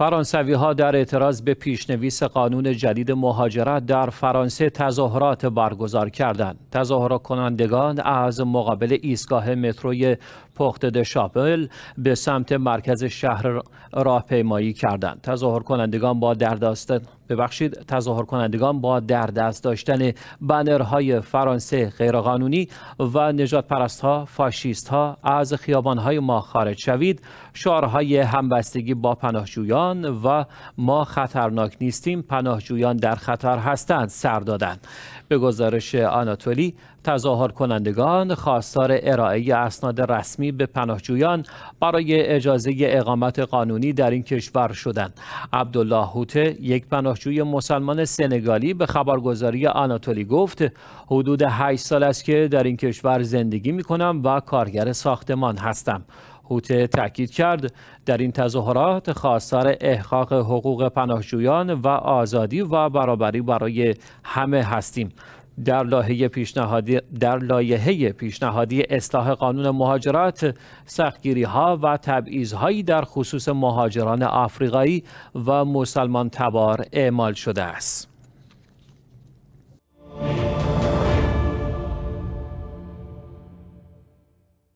فرانسوی‌ها در اعتراض به پیشنویس قانون جدید مهاجرت در فرانسه تظاهرات برگزار کردند. تظاهر کنندگان از مقابل ایستگاه متروی پورت د شاپل به سمت مرکز شهر راهپیمایی کردند. تظاهر کنندگان با در دست داشتن بنرهای فرانسه غیرقانونی و نجات پرستها، فاشیستها از خیابانهای ما خارج شوید، شعارهای همبستگی با پناهجویان و ما خطرناک نیستیم، پناهجویان در خطر هستند سر دادند. به گزارش آناتولی، تظاهر کنندگان خواستار ارائه اسناد رسمی به پناهجویان برای اجازه اقامت قانونی در این کشور شدند. عبدالله هوته، یک پناهجوی مسلمان سنگالی، به خبرگزاری آناتولی گفت: حدود 8 سال است که در این کشور زندگی می کنم و کارگر ساختمان هستم. هوته تاکید کرد در این تظاهرات خواستار احقاق حقوق پناهجویان و آزادی و برابری برای همه هستیم. در لایحه پیشنهادی اصلاح قانون مهاجرت، سختگیری‌ها و تبعیض‌هایی در خصوص مهاجران آفریقایی و مسلمان تبار اعمال شده است.